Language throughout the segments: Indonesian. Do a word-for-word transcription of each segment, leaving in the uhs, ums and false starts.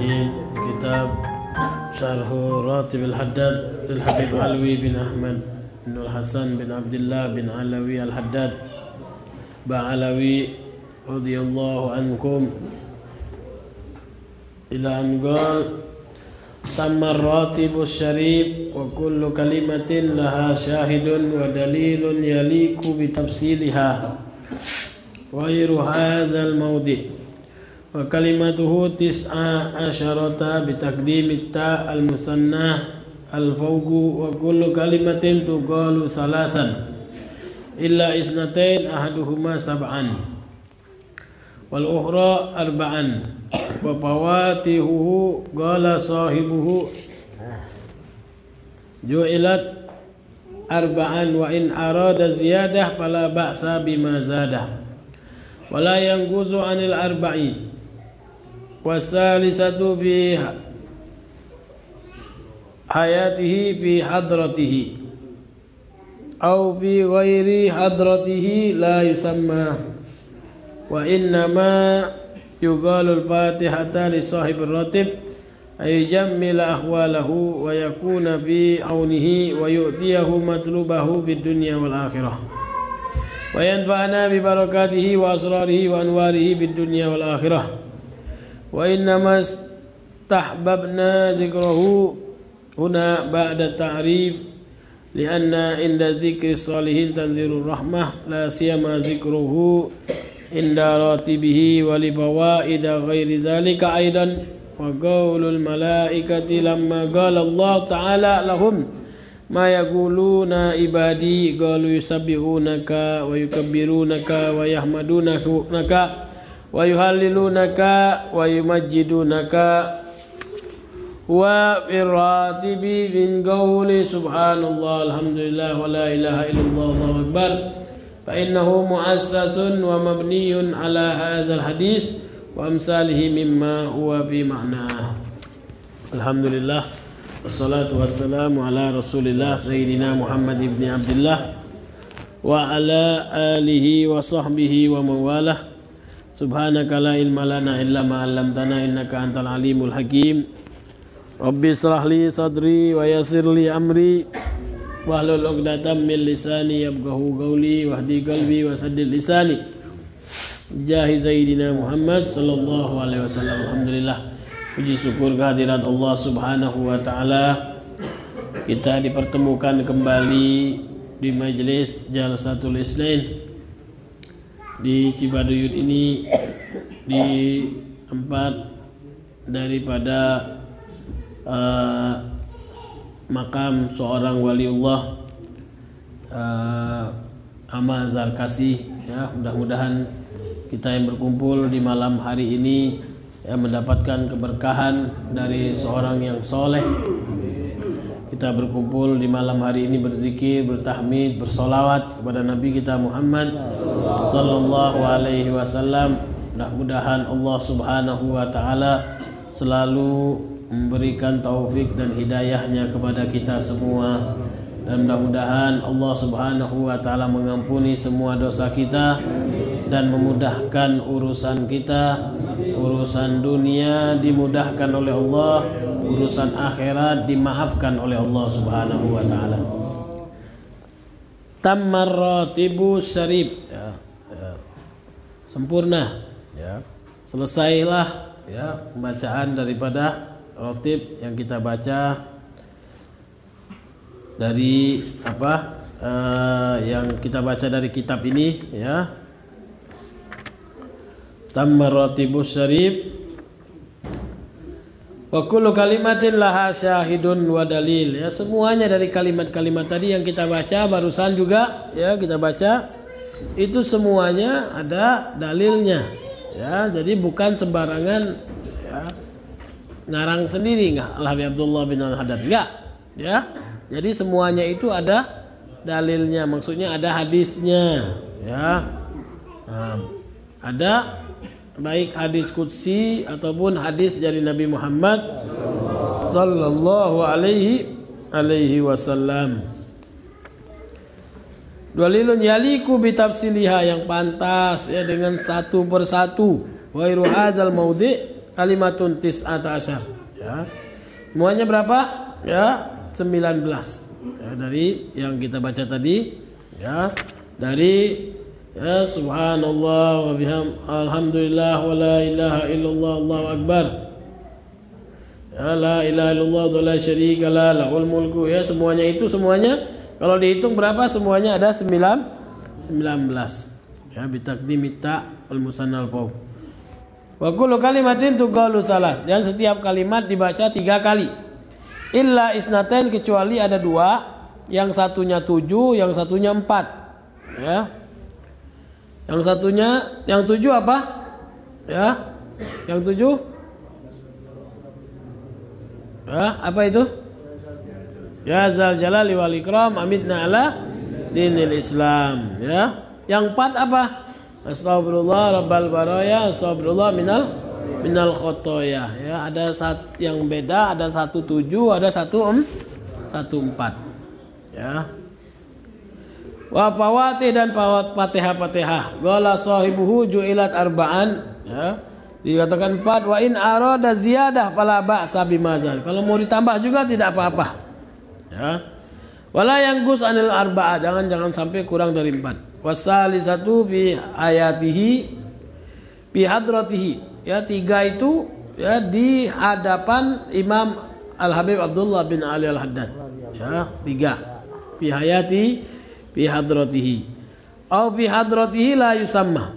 Rahim, Kitab Syarah Ratib Al-Haddad, Al-Habib Alawi bin Ahmad bin Al-Hasan bin Abdullah bin Alawi Al-Haddad, Ba'alawi radhiyallahu ankum, ila an qala tamma ar-ratibu asy-syarif wa kullu kalimatin laha syahidun wa dalilun yaliku bi tafsiliha wa ghairu hadzal mawdi'. Wa kalimatuhu tis'a asyarata bi taqdimi ta al-musannah al-fawqu wa kullu kalimatin tuqalu salasan illa isnatain ahaduhuma sab'an wal ukhra arba'an wa fawatihuhu qala sahibuhu ju'ilat arba'an wa in arada ziyadah fala ba'sa bima zadah wa la yanquzu 'anil arba'i wasalisatu bi hayatihi bi hadratihi أو بغير حضرته لا يسمى وإنما يقال الفاتحة لصاحب الراتب أي يجمل أحواله ويكون بعونه ويؤتيه مطلوبه بالدنيا والآخرة وينفعنا ببركاته وأسراره وأنواره بالدنيا والآخرة وإنما استحببنا ذكره هنا بعد التعريف لأن عند ذكر الصالحين تنزل الرحمة لا سيما ذكره عند راتبه ولفوائد غير ذلك أيضا وقول الملائكة لما قال الله تعالى لهم ما يقولون عبادي قالوا يسبحونك ويكبرونك ويحمدونك ويهللونك ويمجدونك وفي الراتب من قول سبحان الله الحمد لله ولا إله إلا الله الله أكبر فإنه مؤسس ومبني على هذا الحديث وأمثاله مما هو في معناه. الحمد لله والصلاة والسلام على رسول الله سيدنا محمد بن عبد الله وعلى آله وصحبه ومن والاه. سبحانك لا علم لنا إلا ما علمتنا إنك أنت العليم الحكيم. Rabbi shrah li sadri wa yassir li amri wahlul 'uqdatam min lisani yafqahu qawli wahdi qalbi wa saddid lisani jahi sayyidina Muhammad sallallahu alaihi wasallam. Alhamdulillah, puji syukur kehadirat Allah Subhanahu wa taala, kita dipertemukan kembali di majelis Jalsatul Isnin di Cibaduyut ini, di tempat daripada Uh, makam seorang waliullah uh, Ahmad Zarkasi, ya. Mudah-mudahan kita yang berkumpul di malam hari ini ya, mendapatkan keberkahan dari seorang yang soleh. Kita berkumpul di malam hari ini berzikir, bertahmid, bersolawat kepada Nabi kita Muhammad Sallallahu Alaihi Wasallam. Mudah-mudahan Allah Subhanahu Wa Taala selalu memberikan taufik dan hidayahnya kepada kita semua, dan mudah-mudahan Allah Subhanahu wa taala mengampuni semua dosa kita dan memudahkan urusan kita. Urusan dunia dimudahkan oleh Allah, urusan akhirat dimaafkan oleh Allah Subhanahu wa taala. Tammar ratibu syarif, ya, ya. Sempurna, ya. Selesailah, ya, pembacaan daripada ratib yang kita baca dari apa uh, yang kita baca dari kitab ini, ya. Tamma ratibus syarif wa kullu kalimatin laha syahidun wa dalil, ya. Semuanya dari kalimat-kalimat tadi yang kita baca barusan juga, ya, kita baca itu semuanya ada dalilnya, ya. Jadi bukan sembarangan, ya, narang sendiri, enggak, Al-Habib Abdullah bin Al-Haddad, enggak, ya. Jadi semuanya itu ada dalilnya, maksudnya ada hadisnya, ya. Nah, ada baik hadis qudsi ataupun hadis dari Nabi Muhammad sallallahu alaihi alaihi wasallam. Dalilun yaliku bi tafsiliha, yang pantas, ya, dengan satu persatu. Wa iru hadzal maudhi' kalimatun tis'ata asyar. Ya. Semuanya berapa? Ya, sembilan belas. Ya, dari yang kita baca tadi, ya. Dari ya, subhanallah wa bihamdih, alhamdulillah wa la ilaha illallah Allahu akbar. Ya la ilaha illallah wa la syarika la lahul mulku. Ya, semuanya itu semuanya kalau dihitung berapa? Semuanya ada sembilan belas. Ya, bitakdimi ta al musannal faw. Wa kullu kalimatin tuqalu salas, dan setiap kalimat dibaca tiga kali. Illa isnatain, kecuali ada dua, yang satunya tujuh, yang satunya empat. Ya. Yang satunya, yang tujuh apa? Ya. Yang tujuh? Ya, apa itu? Ya zal jalali wal ikram, amitna ala dinil Islam, ya. Yang empat apa? Astagfirullah rabbal baraya, astagfirullah minal minal khotoya. Ya, ada satu yang beda, ada satu tujuh, ada satu em, satu empat. Ya. Wa fawati, dan fawat fatihah-fatihah. Gola sahibuhu ju'ilat arba'an. Ya. Dikatakan empat. Wa in arada ziyadah fala ba'sa bimazal. Kalau mau ditambah juga tidak apa-apa. Ya. Wala yang gus anil arba'ah, jangan jangan sampai kurang dari empat. Wasalisatu bi ayatihi bi hadratihi, ya tiga itu ya di hadapan Imam Al-Habib Abdullah bin Ali Al-Haddad, ya tiga bi hayati bi hadratihi au bi hadratihi la yusamma,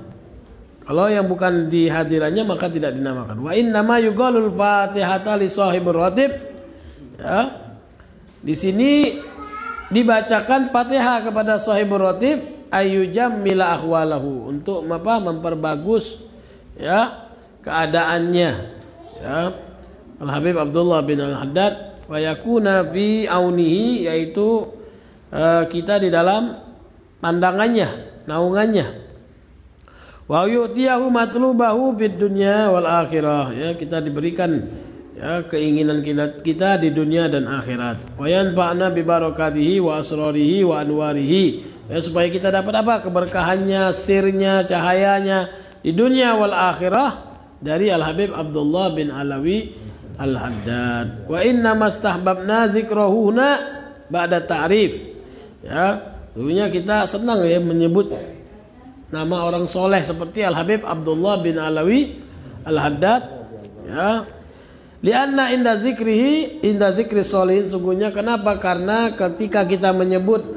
kalau yang bukan di hadirannya maka tidak dinamakan. Wa inna ma yuqalul fatihata li sahibir ratib, ya di sini dibacakan Fatihah kepada sahibur ratib ayujam mila ahwalahu, untuk apa? Memperbagus ya keadaannya, ya. Al Habib Abdullah bin Al-Haddad wa yakuna fi aunihi, yaitu uh, kita di dalam pandangannya, naungannya. Wa yu'tiyahu matlubahu bid dunya wal akhirah, ya kita diberikan ya keinginan kita, kita di dunia dan akhirat. Wa yanfa'na bi barakatihi wa asrarihi wa anwarihi, ya, supaya kita dapat apa? Keberkahannya, sirnya, cahayanya di dunia wal akhirah, dari Al-Habib Abdullah bin Alawi Al-Haddad. Wa inna mastahbabna zikrahu huna ba'da ta'rif. Ya, dulunya kita senang ya menyebut nama orang soleh seperti Al-Habib Abdullah bin Alawi Al-Haddad, ya. Lianna inda zikrihi inda zikri solihin, sungguhnya kenapa? Karena ketika kita menyebut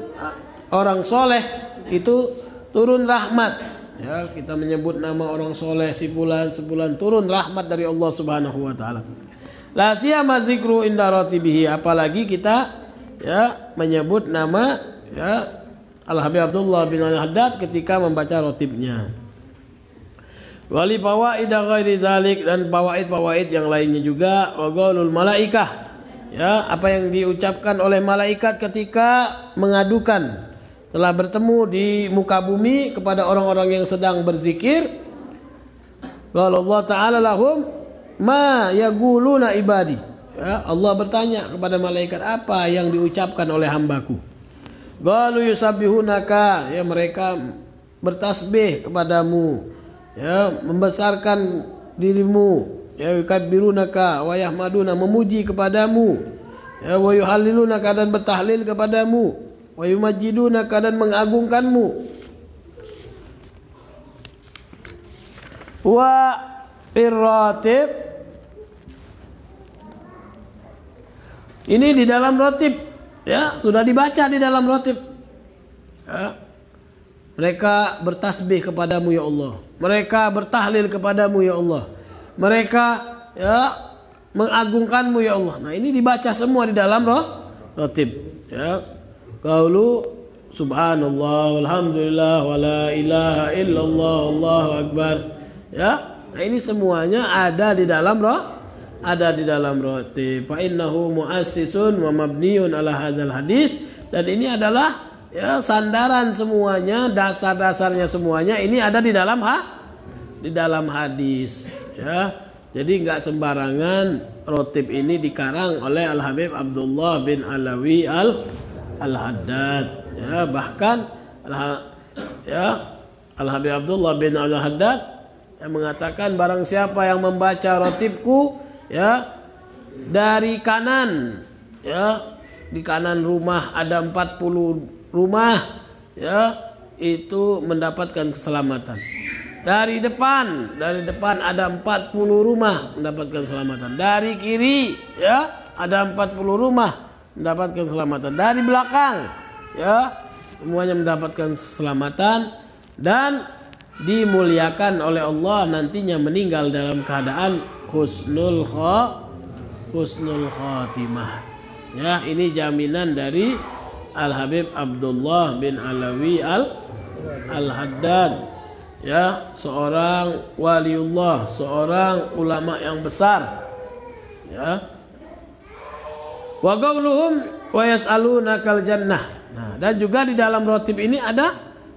orang soleh itu turun rahmat, ya kita menyebut nama orang soleh si fulan si fulan turun rahmat dari Allah Subhanahu Wa Taala. La siyama zikru inda ratibihi, apalagi kita ya menyebut nama ya Al-Habib Abdullah bin Al-Haddad ketika membaca ratibnya. Wali fawaid ghairi dzalik, dan fawaid-fawaid yang lainnya juga. Wa qaulul malaikah, ya apa yang diucapkan oleh malaikat ketika mengadukan telah bertemu di muka bumi kepada orang-orang yang sedang berzikir. Kalau Allah Ta'ala lahum ma yaguluna ibadi, ya, Allah bertanya kepada malaikat apa yang diucapkan oleh hambaku. Qalu yusabbihunaka, ya mereka bertasbih kepadamu, ya membesarkan dirimu. Ya yukadbirunaka wa yahmaduna, memuji kepadamu. Ya wa yuhallilunaka, dan bertahlil kepadamu. Wa yumajjidunaka, dan mengagungkanmu. Wa irratib, ini di dalam ratib, ya sudah dibaca di dalam ratib, ya. Mereka bertasbih kepadamu ya Allah, mereka bertahlil kepadamu ya Allah, mereka ya mengagungkanmu ya Allah. Nah ini dibaca semua di dalam roh ratib, ya. Qaulu subhanallah walhamdulillah wa la ilaha illallah Allahu akbar, ya. Nah ini semuanya ada di dalam roh, ada di dalam ratib. Fa innahu muassisun wa mabniun ala hadzal hadis, dan ini adalah ya sandaran semuanya, dasar-dasarnya semuanya ini ada di dalam ha di dalam hadis. Ya, jadi nggak sembarangan rotib ini dikarang oleh Al-Habib Abdullah bin Alawi Al-Haddad. Ya, bahkan Al ya Al-Habib Abdullah bin Al-Haddad yang mengatakan barang siapa yang membaca rotibku ya dari kanan, ya di kanan rumah ada empat puluh rumah, ya itu mendapatkan keselamatan. Dari depan, dari depan ada empat puluh rumah mendapatkan keselamatan. Dari kiri ya ada empat puluh rumah mendapatkan keselamatan. Dari belakang ya semuanya mendapatkan keselamatan dan dimuliakan oleh Allah nantinya meninggal dalam keadaan husnul kho, husnul khotimah. Ya, ini jaminan dari Al-Habib Abdullah bin Alawi Al-Haddad. Ya, seorang waliullah, seorang ulama yang besar. Ya. Wa qauluhum wa yas'alunakal jannah. Nah, dan juga di dalam rotib ini ada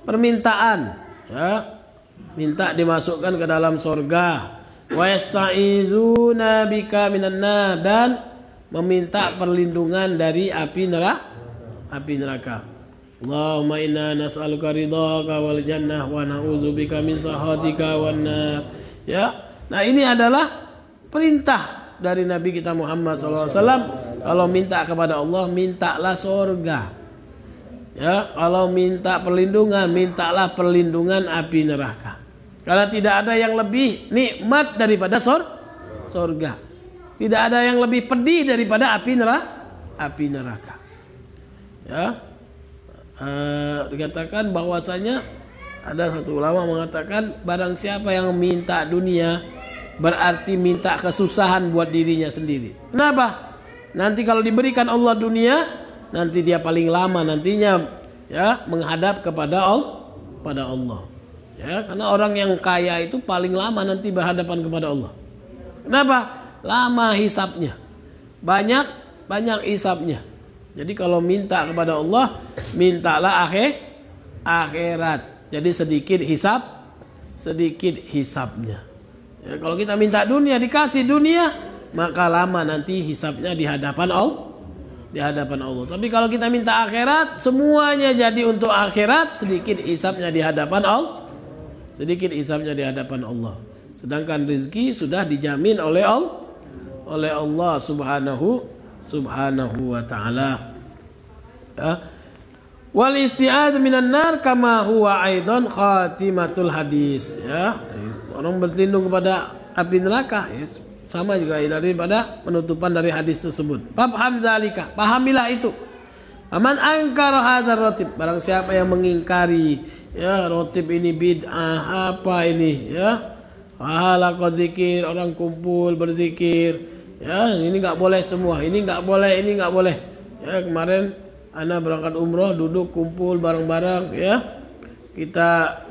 permintaan, ya. Minta dimasukkan ke dalam surga. Wa yasta'izuna bika minan nar, dan meminta perlindungan dari api neraka. Api neraka. Allahumma inna nas'aluka ridhaka wal jannah wa na'udzubika min sahatika wan nar. Ya. Nah, ini adalah perintah dari Nabi kita Muhammad sallallahu alaihi wasallam. Kalau minta kepada Allah, mintalah surga. Ya, kalau minta perlindungan, mintalah perlindungan api neraka. Karena tidak ada yang lebih nikmat daripada surga. Tidak ada yang lebih pedih daripada api neraka. Api neraka. Ya. Uh, dikatakan bahwasanya ada satu ulama mengatakan barang siapa yang minta dunia berarti minta kesusahan buat dirinya sendiri. Kenapa? Nanti kalau diberikan Allah dunia, nanti dia paling lama nantinya ya menghadap kepada Allah, pada Allah. Ya, karena orang yang kaya itu paling lama nanti berhadapan kepada Allah. Kenapa? Lama hisabnya. Banyak banyak hisabnya. Jadi kalau minta kepada Allah, mintalah akhir akhirat. Jadi sedikit hisab, sedikit hisabnya. Ya, kalau kita minta dunia, dikasih dunia, maka lama nanti hisabnya di hadapan Allah, di hadapan Allah. Tapi kalau kita minta akhirat, semuanya jadi untuk akhirat, sedikit hisabnya di hadapan Allah, sedikit hisabnya di hadapan Allah. Sedangkan rezeki sudah dijamin oleh Allah, oleh Allah Subhanahu Subhanahu wa ta'ala. Wal isti'ad minan nar kama huwa aidan khatimatul hadis. Ya, orang berlindung kepada api neraka sama juga daripada penutupan dari hadis tersebut. Faham zalika, pahamilah itu. Aman angkar hadzal ratib, barang siapa yang mengingkari ya ratib ini bid'ah, apa ini ya? Halaqaz zikir, orang kumpul berzikir. Ya, ini nggak boleh semua. Ini nggak boleh, ini nggak boleh. Ya, kemarin Ana berangkat umroh, duduk kumpul bareng-bareng. Ya, kita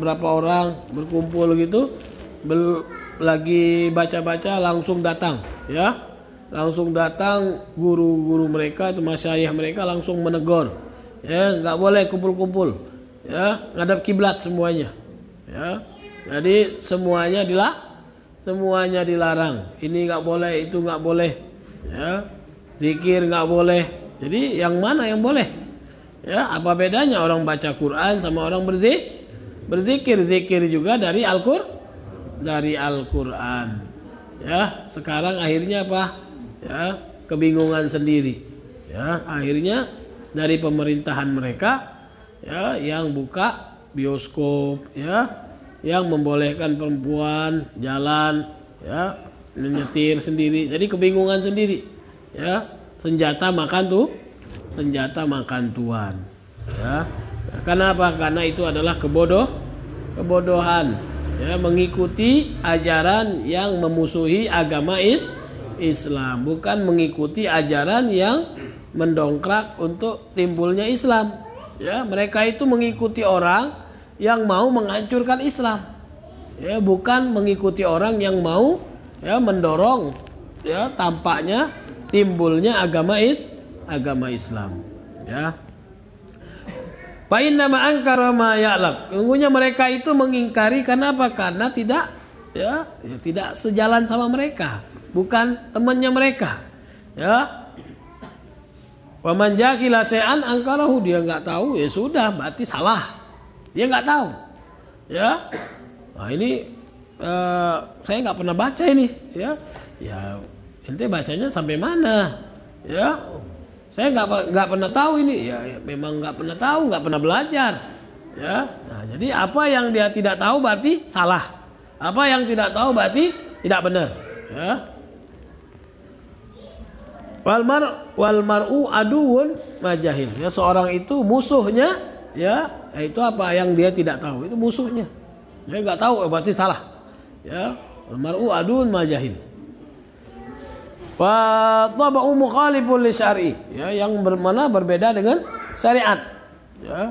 berapa orang berkumpul gitu, bel lagi baca-baca langsung datang. Ya, langsung datang guru-guru mereka, itu masyayikh mereka langsung menegur. Ya, nggak boleh kumpul-kumpul. Ya, ngadap kiblat semuanya. Ya, jadi semuanya dilarang. Semuanya dilarang. Ini nggak boleh, itu nggak boleh. Ya, zikir nggak boleh. Jadi yang mana yang boleh? Ya, apa bedanya orang baca Quran sama orang berzikir? Berzikir, zikir juga dari Al-Qur, dari Al-Quran. Ya, sekarang akhirnya apa? Ya, kebingungan sendiri. Ya, akhirnya dari pemerintahan mereka, ya, yang buka bioskop, ya. Yang membolehkan perempuan jalan, ya, menyetir sendiri. Jadi kebingungan sendiri, ya. Senjata makan tuh, senjata makan tuan, ya. Kenapa? Karena itu adalah kebodoh, kebodohan, ya, mengikuti ajaran yang memusuhi agama is Islam, bukan mengikuti ajaran yang mendongkrak untuk timbulnya Islam, ya. Mereka itu mengikuti orang yang mau menghancurkan Islam, ya, bukan mengikuti orang yang mau ya mendorong ya tampaknya timbulnya agama is agama Islam, ya. Fa inna ma ankara ma ya'lam. Sungguhnya mereka itu mengingkari karena apa? Karena tidak ya, ya tidak sejalan sama mereka, bukan temannya mereka, ya. Wa man jahila syai'an angkarahu, dia nggak tahu ya sudah berarti salah. Dia nggak tahu, ya. Nah, ini uh, saya nggak pernah baca ini, ya, ya ente bacanya sampai mana, ya, saya nggak nggak pernah tahu ini, ya, ya memang nggak pernah tahu, nggak pernah belajar, ya. Nah, jadi apa yang dia tidak tahu berarti salah, apa yang tidak tahu berarti tidak benar, ya. Walmar walmaru aduun majahil, ya, seorang itu musuhnya, ya, itu apa yang dia tidak tahu itu musuhnya, dia nggak tahu berarti salah, ya. Walmaru aduun majahil. Wa taba'u mukhalifun li syar'i, ya, yang bermana berbeda dengan syariat, ya.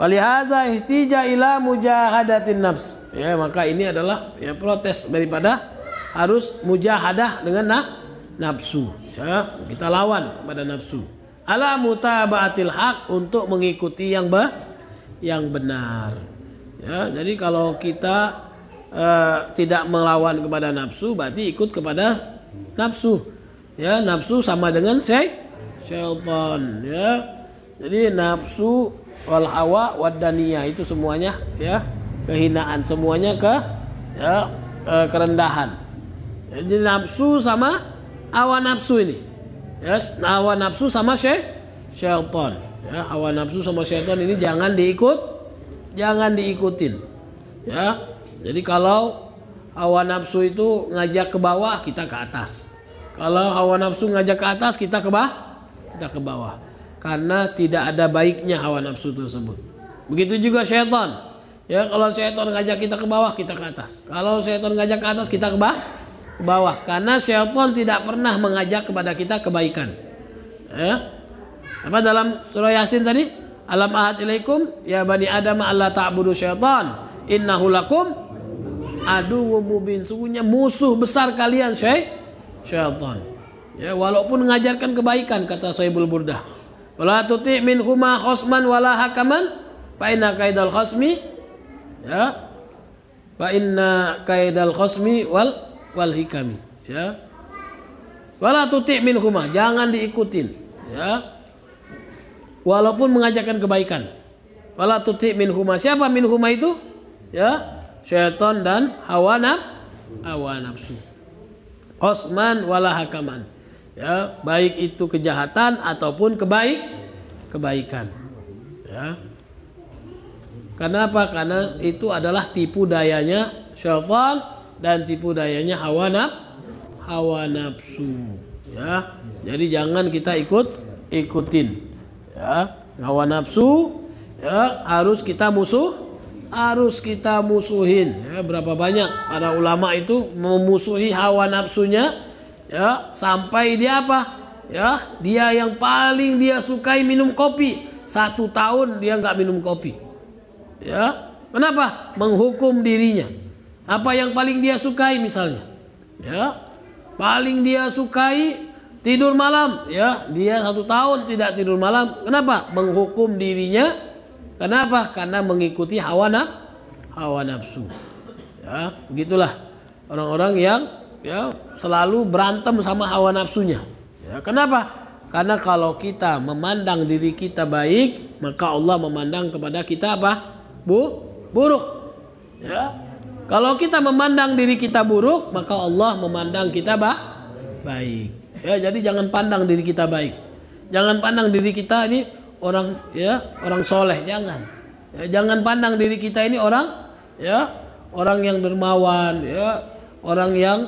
Walihaza ihtija ila mujahadatin nafs, ya, maka ini adalah, ya, protes daripada harus mujahadah dengan nah, nafsu, ya, kita lawan pada nafsu. Ala mutaba'atil haq, untuk mengikuti yang bah, yang benar, ya. Jadi kalau kita uh, tidak melawan kepada nafsu berarti ikut kepada nafsu, ya. Nafsu sama dengan syai, syaitan, ya. Jadi nafsu wal hawa wad daniyah itu semuanya, ya, kehinaan, semuanya ke, ya, uh, kerendahan. Jadi nafsu sama hawa nafsu ini, yes, hawa nafsu sama syaitan, ya, hawa nafsu sama syaitan ini jangan diikut, jangan diikutin, ya. Jadi kalau hawa nafsu itu ngajak ke bawah, kita ke atas. Kalau hawa nafsu ngajak ke atas, kita ke bawah, kita ke bawah. Karena tidak ada baiknya hawa nafsu tersebut. Begitu juga syaitan, ya. Kalau syaitan ngajak kita ke bawah, kita ke atas. Kalau syaitan ngajak ke atas, kita ke bawah. Ke bawah, karena syaitan tidak pernah mengajak kepada kita kebaikan, ya. Apa dalam surah Yasin tadi? Alam ahad ilaikum ya bani adam alla ta'budu syaitan innahu lakum aduwwum mubin, sungguhnya musuh besar kalian syaitan, ya, walaupun mengajarkan kebaikan, kata Sahibul Burdah, wala tuti' min huma khosman wala hakaman fa inna kaidal khosmi, ya, fa inna kaidal khosmi wal wal hikami, ya, wala tuti' min huma, jangan diikutin, ya, walaupun mengajarkan kebaikan. Wala tuti' min huma, siapa min huma itu, ya, syaitan dan hawa nafsu. Osman wala hakaman, ya, baik itu kejahatan ataupun kebaik kebaikan, ya. Karena apa? Karena itu adalah tipu dayanya syaitan dan tipu dayanya hawa nafsu, hawa nafsu, ya. Jadi jangan kita ikut ikutin, ya, hawa nafsu, ya, harus kita musuh, harus kita musuhin, ya. Berapa banyak para ulama itu memusuhi hawa nafsunya, ya, sampai dia apa, ya, dia yang paling dia sukai minum kopi, satu tahun dia nggak minum kopi, ya. Kenapa? Menghukum dirinya. Apa yang paling dia sukai misalnya, ya, paling dia sukai tidur malam, ya, dia satu tahun tidak tidur malam. Kenapa? Menghukum dirinya. Kenapa? Karena mengikuti hawa nafsu, hawa nafsu, ya. Begitulah orang-orang yang, ya, selalu berantem sama hawa nafsunya, ya. Kenapa? Karena kalau kita memandang diri kita baik, maka Allah memandang kepada kita apa? Bu, buruk, ya. Kalau kita memandang diri kita buruk, maka Allah memandang kita bah, baik. Ya, jadi jangan pandang diri kita baik. Jangan pandang diri kita ini orang, ya, orang soleh, jangan. Ya, jangan pandang diri kita ini orang, ya, orang yang dermawan, ya, orang yang,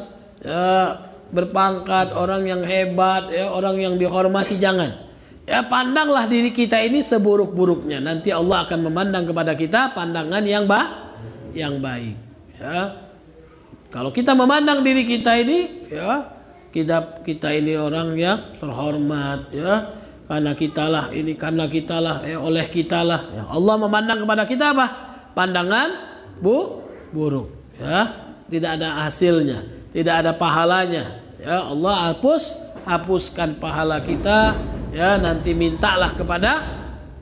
ya, berpangkat, orang yang hebat, ya, orang yang dihormati, jangan. Ya, pandanglah diri kita ini seburuk-buruknya. Nanti Allah akan memandang kepada kita pandangan yang bah, yang baik. Ya, kalau kita memandang diri kita ini, ya, kita kita ini orang yang terhormat, ya, karena kitalah ini, karena kitalah, ya, oleh kitalah, ya, Allah memandang kepada kita apa? Pandangan bu buruk, ya, tidak ada hasilnya, tidak ada pahalanya, ya, Allah hapus hapuskan pahala kita, ya. Nanti mintalah kepada,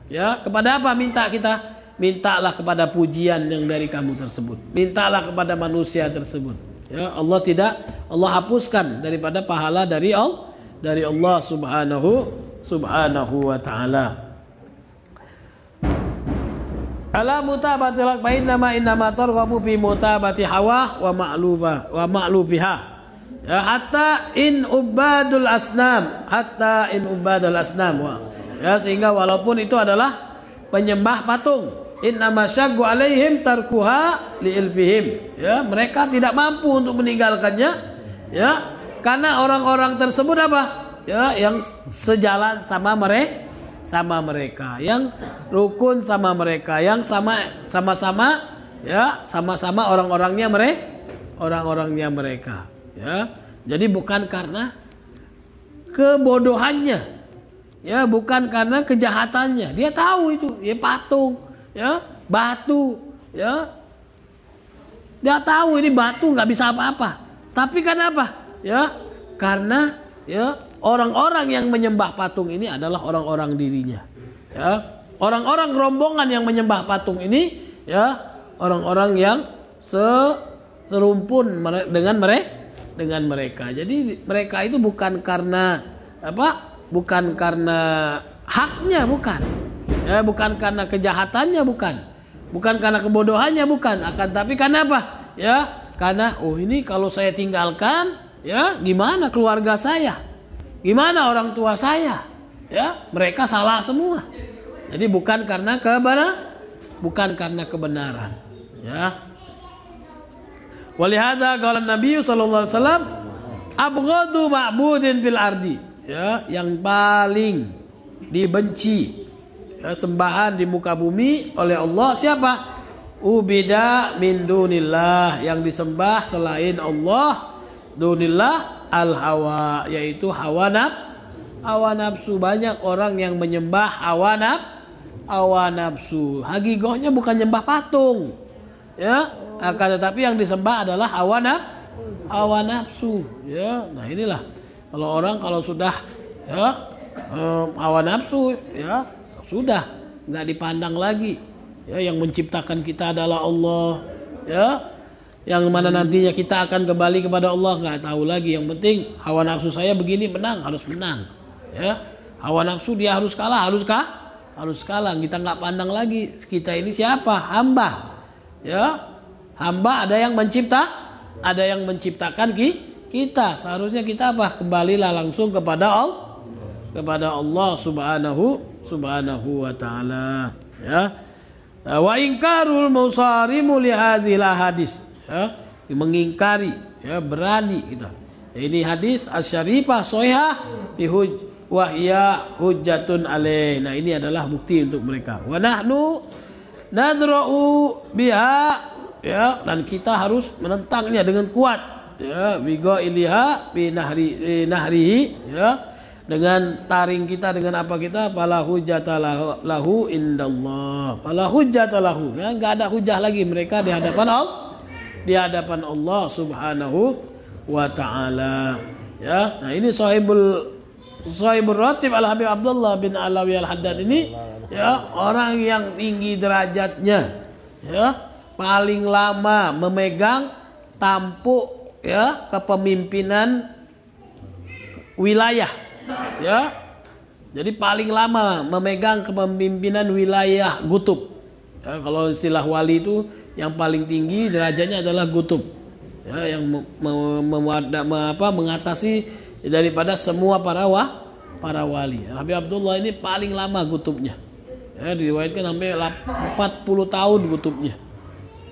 ya, kepada apa minta kita? Mintalah kepada pujian yang dari kamu tersebut. Mintalah kepada manusia tersebut. Ya, Allah tidak, Allah hapuskan daripada pahala dari Allah, dari Allah Subhanahu Subhanahu wa taala. Ala mutabati al-aqbain nama innama targhabu bi mutabati hawa wa ma'luba wa ma'lubiha. Ya hatta in ubadul asnam, hatta in ubadul asnam. Ya sehingga walaupun itu adalah penyembah patung, innama syaggu alaihim tarkuha li ilfihim. Ya, mereka tidak mampu untuk meninggalkannya, ya, karena orang-orang tersebut apa? Ya, yang sejalan sama mereka. sama mereka yang rukun sama mereka yang sama sama-sama ya sama-sama orang-orangnya mereka orang-orangnya mereka ya. Jadi bukan karena kebodohannya ya, bukan karena kejahatannya, dia tahu itu ya patung ya batu ya, dia tahu ini batu nggak bisa apa-apa, tapi karena apa ya, karena ya orang-orang yang menyembah patung ini adalah orang-orang dirinya, ya. Orang-orang rombongan yang menyembah patung ini, ya, orang-orang yang serumpun dengan mereka, dengan mereka. Jadi mereka itu bukan karena apa? Bukan karena haknya, bukan. Ya, bukan karena kejahatannya, bukan. Bukan karena kebodohannya, bukan. Akan tapi karena apa? Ya, karena oh ini kalau saya tinggalkan, ya, gimana keluarga saya? Gimana orang tua saya? Ya, mereka salah semua. Jadi bukan karena kebenaran, bukan karena kebenaran, ya. Walihada qala Nabi sallallahu alaihi wasallam, abghadu ma'budin fil ardi, ya, yang paling dibenci ya, sembahan di muka bumi oleh Allah siapa? Ubida min dunillah, yang disembah selain Allah. Dunillah al-hawa, yaitu hawa nafsu. Hawa nafsu, banyak orang yang menyembah hawa nafsu. Hawa nafsu hakikatnya bukan nyembah patung ya, akan tetapi yang disembah adalah hawa nafsu. Hawa nafsu ya, nah inilah kalau orang kalau sudah ya um, hawa nafsu ya sudah nggak dipandang lagi ya, yang menciptakan kita adalah Allah ya, yang mana nantinya kita akan kembali kepada Allah nggak tahu lagi, yang penting hawa nafsu saya begini, menang harus menang ya, hawa nafsu dia harus kalah, harus kalah harus kalah kita nggak pandang lagi kita ini siapa, hamba ya, hamba ada yang mencipta ada yang menciptakan ki kita, seharusnya kita apa, kembalilah langsung kepada Allah kepada Allah subhanahu subhanahu wa taala ya. Wa ingkarul musarimu li hadzal hadis, ya, mengingkari ya, berani kita ya, ini hadis asy-syarifah shahihah bihuj wa hiya hujjatun alaih. Nah ini adalah bukti untuk mereka. Wa nahnu nadra'u biha ya, dan kita harus menentangnya dengan kuat ya, biga ilaha bi nahri nahrihi ya, dengan taring kita dengan apa kita, fala hujjata lahu indallah, fala hujjata lahu ya, enggak ada hujah lagi mereka di hadapan Allah di hadapan Allah subhanahu wa ta'ala ya. Nah ini sahibul sahibul ratib Al-Habib Abdullah bin Alawi Al-Haddad ini ya, orang yang tinggi derajatnya ya, paling lama memegang tampuk ya kepemimpinan wilayah ya, jadi paling lama memegang kepemimpinan wilayah Gutub ya, kalau istilah wali itu yang paling tinggi derajatnya adalah Gutub ya, yang me me me me apa, mengatasi daripada semua para wa para wali. Habib Abdullah ini paling lama Gutubnya ya, diriwayatkan sampai empat puluh tahun Gutubnya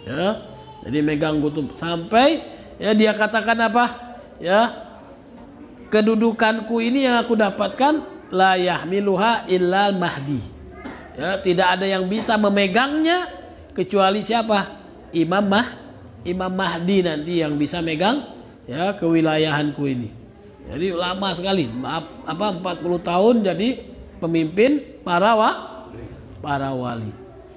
ya, jadi megang Gutub sampai ya dia katakan apa ya, kedudukanku ini yang aku dapatkan la yahmiluha illal mahdi ya, tidak ada yang bisa memegangnya kecuali siapa? Imam Mah, Imam Mahdi nanti yang bisa megang ya kewilayahanku ini. Jadi lama sekali, apa empat puluh tahun jadi pemimpin para wa, para wali.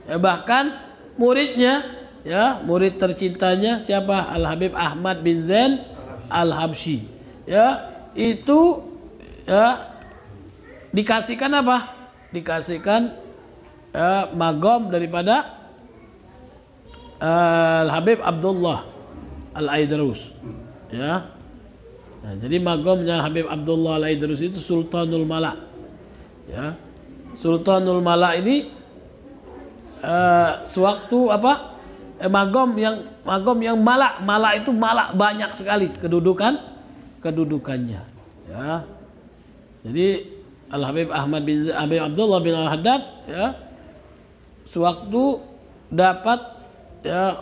Ya, bahkan muridnya ya, murid tercintanya siapa? Al-Habib Ahmad bin Zain Al-Habshi. Ya, itu ya dikasihkan apa? Dikasihkan ya, magom daripada Al-Habib Abdullah Al-Aidarus ya. Nah, jadi magamnya Habib Abdullah Al-Aidarus itu Sultanul Mala ya. Sultanul Mala ini uh, sewaktu apa magom yang magom yang malak malak itu malak banyak sekali kedudukan kedudukannya ya. Jadi Al-Habib Ahmad bin Habib Abdullah bin Al-Haddad ya sewaktu dapat ya